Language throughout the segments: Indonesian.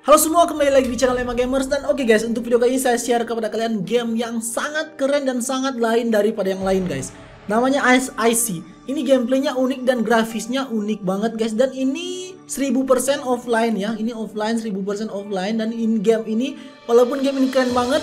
Halo semua, kembali lagi di channel MA Gamerz. Dan oke guys, untuk video kali ini saya share kepada kalian game yang sangat keren dan sangat lain daripada yang lain guys. Namanya ICEY. Ini gameplaynya unik dan grafisnya unik banget guys. Dan ini 1000% offline ya. Ini offline, 1000% offline. Dan in game ini, walaupun game ini keren banget,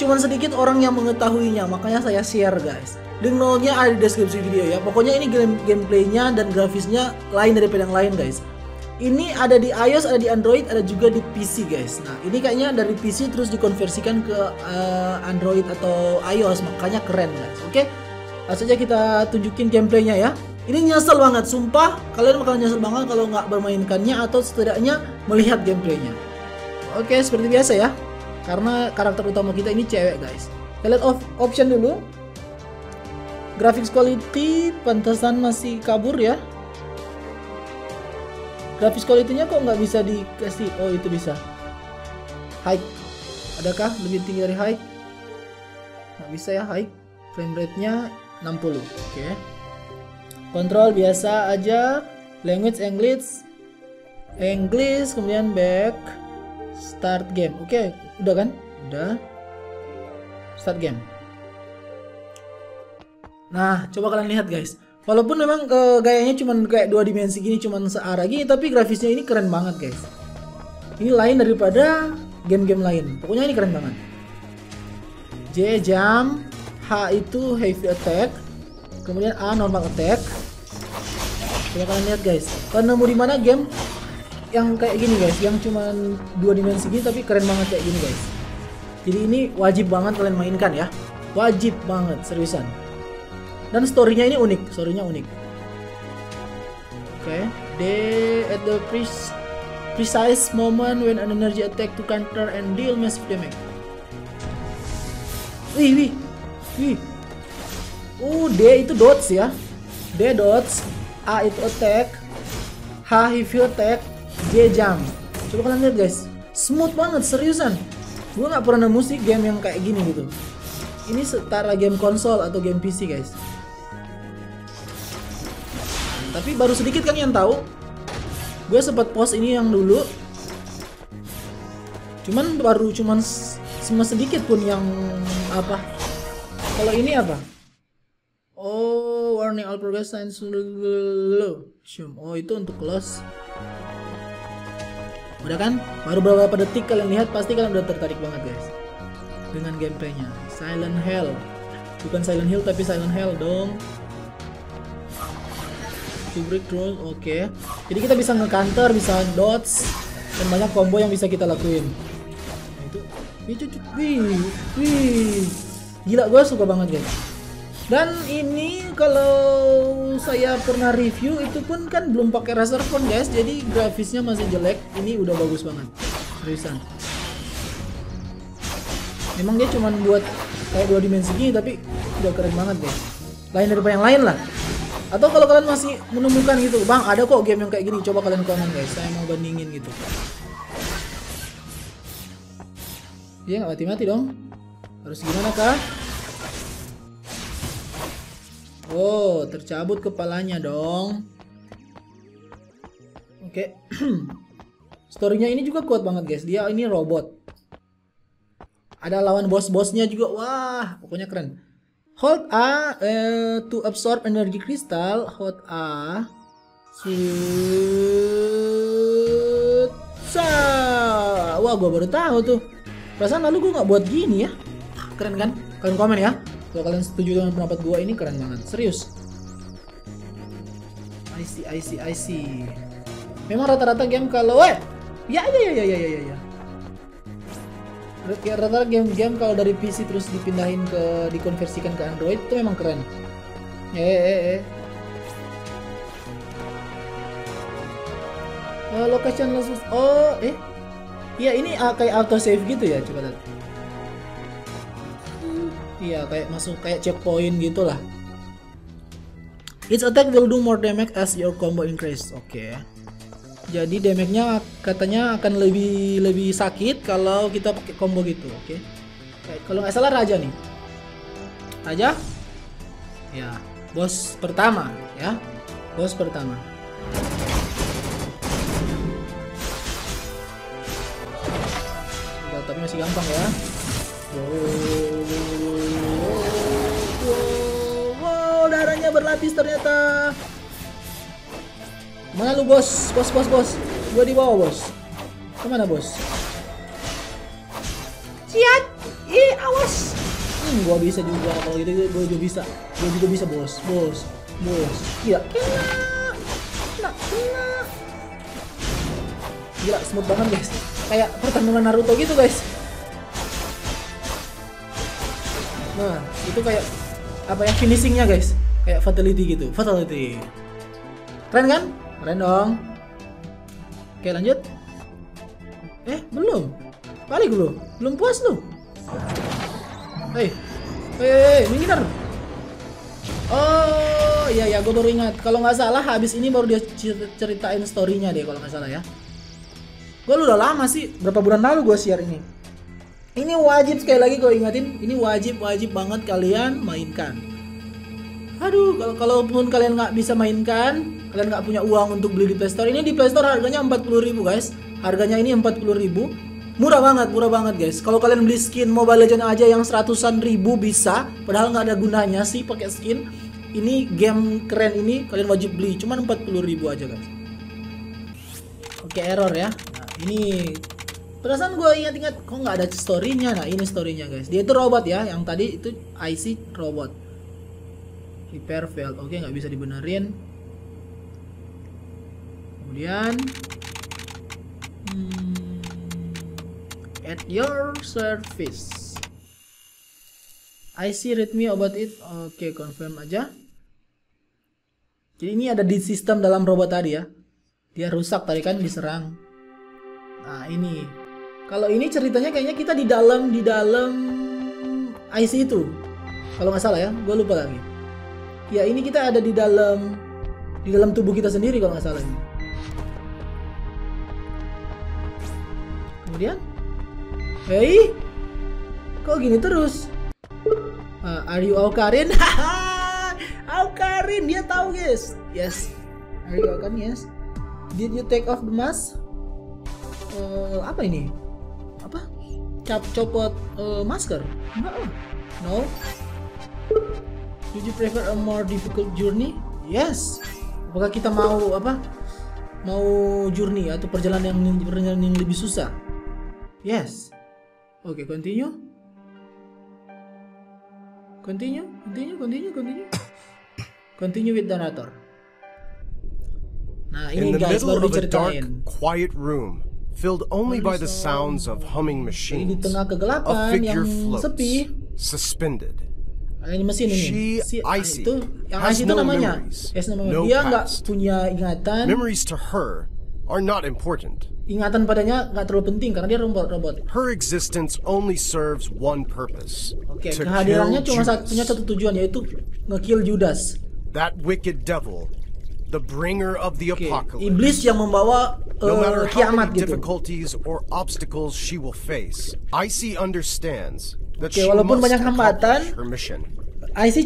cuman sedikit orang yang mengetahuinya, makanya saya share guys. Link nolnya ada di deskripsi video ya. Pokoknya ini gameplaynya dan grafisnya lain daripada yang lain guys. Ini ada di iOS, ada di Android, ada juga di PC guys. Nah ini kayaknya dari PC terus dikonversikan ke Android atau iOS, makanya keren guys. Oke, langsung aja kita tunjukin gameplaynya ya. Ini nyesel banget, sumpah kalian bakal nyesel banget kalau nggak bermainkannya atau setidaknya melihat gameplaynya. Oke, seperti biasa ya. Karena karakter utama kita ini cewek guys. Kita lihat option dulu. Graphics quality pantesan masih kabur ya. Graphics quality-nya kok nggak bisa dikasih? Oh itu bisa. High. Adakah lebih tinggi dari high? Nggak bisa ya high. Frame rate-nya 60. Oke. Kontrol biasa aja. Language English kemudian back. Start game. Oke, udah kan? Udah. Start game. Nah, coba kalian lihat guys. Walaupun memang gayanya cuman kayak 2 dimensi gini, cuman searah gini, tapi grafisnya ini keren banget guys. Ini lain daripada game-game lain. Pokoknya ini keren banget. J jump, H itu heavy attack, kemudian A normal attack. Coba kalian lihat guys. Karena mau di mana game yang kayak gini guys, yang cuman 2 dimensi gini tapi keren banget kayak gini guys. Jadi ini wajib banget kalian mainkan ya, wajib banget seriusan. Dan storynya ini unik, storynya unik. Oke, D at the precise moment when an energy attack to counter and deal massive damage. Wih. D itu dodge ya, D dodge, A itu attack, H heavy attack. J jump. Coba kalian lihat guys, smooth banget seriusan. Gue nggak pernah nemu sih game yang kayak gini gitu. Ini setara game konsol atau game PC guys. Tapi baru sedikit kan yang tahu. Gue sempat post ini yang dulu. Cuman cuma sedikit pun yang apa. Kalau ini apa? Oh, warning all progress signs low. Oh itu untuk close. Udah kan? Baru beberapa detik kalian lihat, pasti kalian udah tertarik banget guys dengan gameplaynya. Silent Hell. Bukan Silent Hill tapi Silent Hell dong. Break through, oke. Jadi kita bisa nge-counter, bisa dodge, dan banyak combo yang bisa kita lakuin. Nah, itu. Wih. Gila, gue suka banget guys. Dan ini kalau saya pernah review itu pun kan belum pakai Razer Phone guys, jadi grafisnya masih jelek. Ini udah bagus banget, seriusan. Emang dia cuman buat kayak 2 dimensi gini tapi udah keren banget guys. Lain daripada yang lain lah. Atau kalau kalian masih menemukan gitu, bang ada kok game yang kayak gini, coba kalian komen guys. Saya mau bandingin gitu. Iya nggak mati-mati dong. Harus gimana kah? Oh, tercabut kepalanya dong. Oke. Storynya ini juga kuat banget guys. Dia ini robot. Ada lawan bos-bosnya juga. Wah, pokoknya keren. Hold A to absorb energy crystal. Hold A. Shoot. Wah, gua baru tahu tuh. Perasaan lalu gua nggak buat gini ya. Keren kan? Kalian komen ya. Kalau kalian setuju dengan pendapat gua, ini keren banget, serius. ICEY. Memang rata-rata game kalau ya. Rata-rata game kalau dari PC terus dipindahin ke dikonversikan ke Android itu memang keren. Location langsung. Ya ini kayak auto save gitu ya, coba lihat. Iya, kayak masuk kayak checkpoint gitulah. Each attack will do more damage as your combo increase. Oke. Jadi damage-nya katanya akan lebih sakit kalau kita pakai combo gitu. Oke. Kalau nggak salah raja nih. Raja? Ya, bos pertama ya. Bos pertama. masih gampang ya. Wow, darahnya berlapis ternyata. Mana lu bos? Bos. Gua di bawah bos. Kemana bos? Ciat! Ih, awas. Gua bisa juga kalau gitu, gua juga bisa. Gua juga bisa bos. Gila, kena. Gila, smooth banget guys. Kayak pertarungan Naruto gitu guys. Nah, itu kayak apa ya finishingnya guys? Kayak fatality gitu, Keren kan? Keren dong. Oke lanjut. Belum. Balik lu. Belum puas lu. Hei, minggir. Oh, iya gue baru ingat. Kalau nggak salah habis ini baru dia ceritain story-nya deh kalau nggak salah ya. Gue udah lama sih, berapa bulan lalu gue share ini. Ini wajib, sekali lagi gue ingatin, ini wajib banget kalian mainkan. Aduh, kalaupun kalian nggak bisa mainkan, kalian nggak punya uang untuk beli di Playstore, ini di Playstore harganya 40.000 guys. Harganya ini 40.000, murah banget guys. Kalau kalian beli skin Mobile Legends aja yang 100-an ribu bisa, padahal nggak ada gunanya sih pakai skin. Ini game keren ini kalian wajib beli, cuman 40.000 aja guys. Oke, error ya. Nah, ini perasaan gue ingat-ingat kok nggak ada storynya. Nah ini storynya guys. Dia itu robot ya, yang tadi itu ICEY robot. Repair failed, oke nggak bisa dibenerin. Kemudian at your service. IC readme about it, oke confirm aja. Jadi ini ada di sistem dalam robot tadi ya. Dia rusak tadi kan diserang. Nah ini, kalau ini ceritanya kayaknya kita di dalam IC itu. Kalau nggak salah ya, gue lupa lagi. Ya ini kita ada di dalam tubuh kita sendiri kalau nggak salah ini. Kemudian, hey, kok gini terus? Are you Aokarin? Aokarin dia tahu guys. Yes, are you Aokarin? Yes. Did you take off the mask? Apa ini? Apa? Copot masker? Enggak. No. Would you prefer a more difficult journey? Yes. Apakah kita mau apa? Mau journey atau perjalanan yang lebih susah? Yes. Oke, continue with the narrator. Nah, ini guys baru diceritain. Quiet room, filled only by the sounds of humming machines. Di tengah kegelapan yang sepi, suspended. Ini mesin ini. Si ICEY itu, yang ICEY itu namanya. Dia nggak punya ingatan. Memories to her are not important. Ingatan padanya nggak terlalu penting karena dia robot. Her existence only serves one purpose. Oke, kehadirannya cuma satu tujuan yaitu ngekill Judas. That wicked devil, the bringer of the apocalypse. Iblis yang membawa kiamat gitu. No matter how many difficulties or obstacles she will face, ICEY understands. Oke, walaupun banyak hambatan, ICEY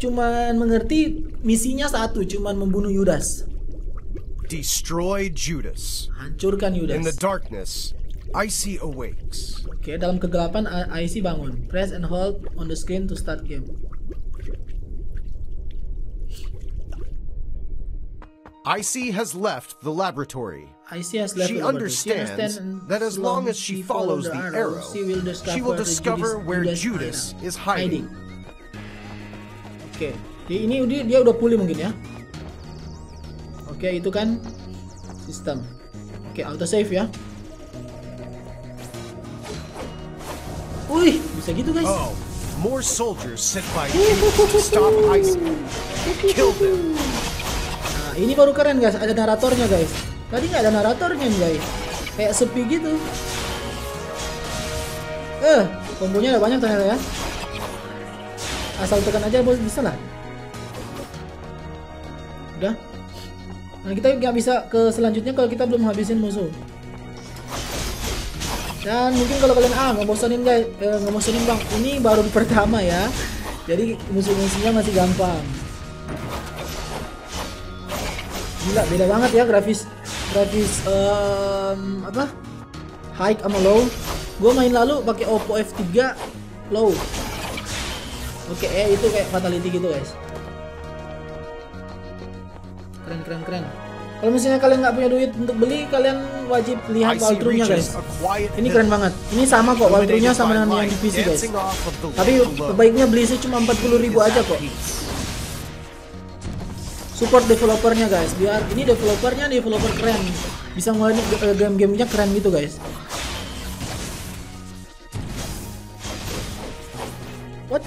cuma mengerti misinya satu, cuma membunuh Judas. Destroy Judas. Hancurkan Judas. In the darkness, ICEY awakes. Oke, dalam kegelapan ICEY bangun. Press and hold on the screen to start game. ICEY has left the laboratory. She understands that as long as she follows the arrow, she will discover where Judas is hiding. Oke, ini dia udah pulih mungkin ya. Oke, itu kan sistem. Oke, auto save ya. Wih, bisa gitu guys. Oh, more soldiers set by to stop ICEY. Kill them. Ini baru keren guys, ada naratornya guys. Tadi nggak ada naratornya guys, kayak sepi gitu. Kombonya ada banyak ternyata ya. Asal tekan aja bos, bisa lah. Udah. Nah kita nggak bisa ke selanjutnya kalau kita belum habisin musuh. Dan mungkin kalau kalian ngebosenin guys, ngebosenin bang. Ini baru pertama ya, jadi musuh-musuhnya masih gampang. Gila, beda banget ya grafis apa high sama low. Gue main lalu pakai Oppo F3 low. Oke, itu kayak fatality gitu, guys. Keren, keren, keren. Kalau misalnya kalian nggak punya duit untuk beli, kalian wajib lihat walthrough-nya, guys. Ini keren banget. Ini sama kok walthrough-nya sama dengan yang di PC, guys. Tapi sebaiknya beli sih cuma 40.000 aja kok. Support developernya, guys, biar ini developernya developer keren, bisa ngelain game-gamenya keren gitu, guys. What?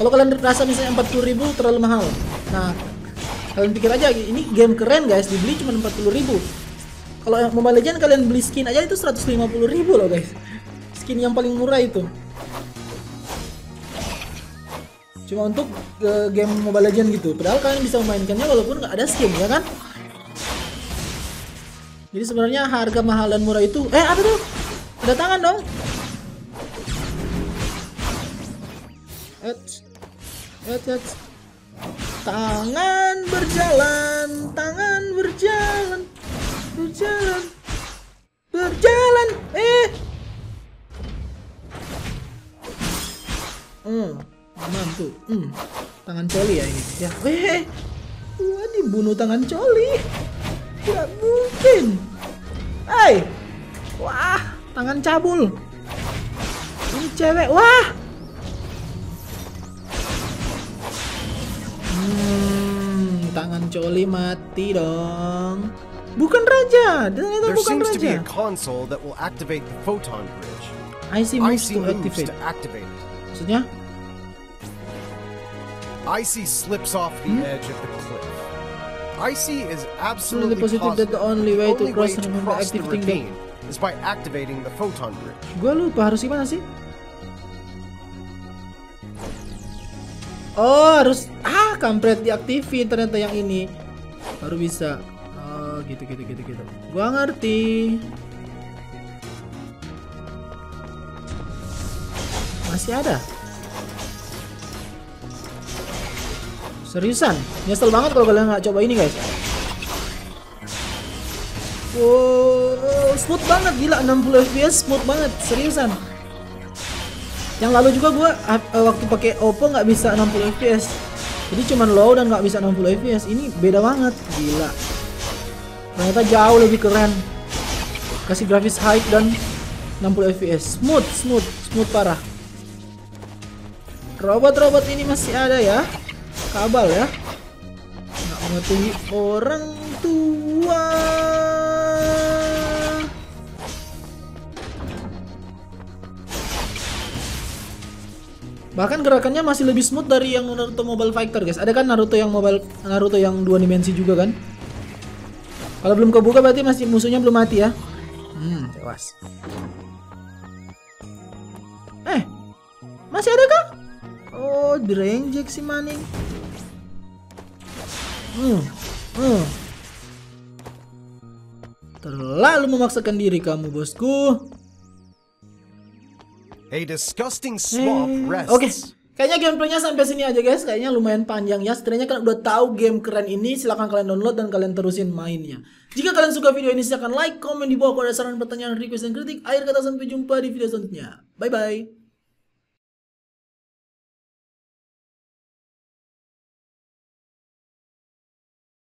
Kalau kalian rasa misalnya 40.000 terlalu mahal, nah kalian pikir aja ini game keren, guys, dibeli cuma 40.000. Kalau Mobile Legends kalian beli skin aja itu 150.000 loh, guys. Skin yang paling murah itu. Cuma untuk game Mobile Legends gitu, padahal kalian bisa memainkannya walaupun nggak ada skin, ya kan? Jadi sebenarnya harga mahal dan murah itu apa tuh? Ada tangan dong. Tangan berjalan. Mantu, tangan coli ya ini. Ya, gua dibunuh tangan coli. Gak mungkin. Hai, wah, tangan cabul. Ini cewek, wah. Tangan coli mati dong. Bukan raja, ternyata bukan raja. ICEY moves to activate. Maksudnya? ICEY slips off the edge of the cliff. ICEY is absolutely positive that the only way to cross the ravine is by activating the photon bridge. Gua lupa harus gimana sih? Oh, harus kampret diaktifin ternyata yang ini. Baru bisa. Oh, gitu. Gua ngerti. Masih ada. Seriusan, nyesel banget kalau kalian nggak coba ini, guys. Wow, smooth banget, gila, 60 fps smooth banget, seriusan. Yang lalu juga gue waktu pakai Oppo nggak bisa 60 fps, jadi cuman low dan nggak bisa 60 fps. Ini beda banget, gila. Ternyata jauh lebih keren. Kasih grafis high dan 60 fps, smooth parah. Robot ini masih ada ya. Kabal ya, nggak mengetahui orang tua. Bahkan gerakannya masih lebih smooth dari yang Naruto Mobile Fighter, guys. Ada kan Naruto yang 2 dimensi juga kan? Kalau belum kebuka berarti masih musuhnya belum mati ya. Tewas. Masih ada kah? Oh, direnjek si maning. Terlalu memaksakan diri kamu, bosku. A disgusting swamp rests. Oke, kayaknya gameplaynya sampai sini aja, guys. Kayaknya lumayan panjang ya. Setidaknya kalian udah tahu game keren ini. Silahkan kalian download dan kalian terusin mainnya. Jika kalian suka video ini, silahkan like, komen di bawah kalau ada saran, pertanyaan, request, dan kritik. Akhir kata, sampai jumpa di video selanjutnya. Bye bye.